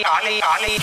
Ali.